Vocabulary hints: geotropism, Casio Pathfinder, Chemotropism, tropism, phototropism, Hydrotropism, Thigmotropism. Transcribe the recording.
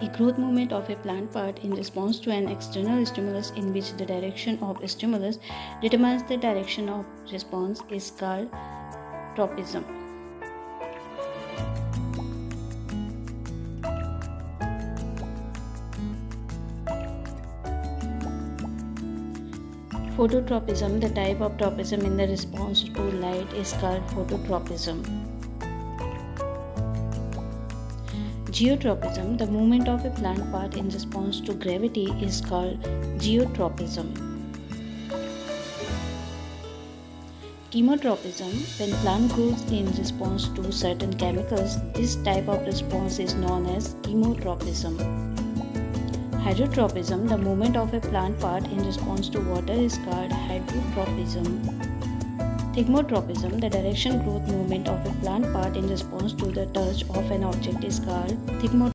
a growth movement of a plant part in response to an external stimulus in which the direction of stimulus determines the direction of response is called tropism. Phototropism, the type of tropism in the response to light is called phototropism. Geotropism, the movement of a plant part in response to gravity is called geotropism. Chemotropism, when plant grows in response to certain chemicals, this type of response is known as chemotropism. Hydrotropism, the movement of a plant part in response to water is called hydrotropism. Thigmotropism, the direction growth movement of a plant part in response to the touch of an object is called thigmotropism.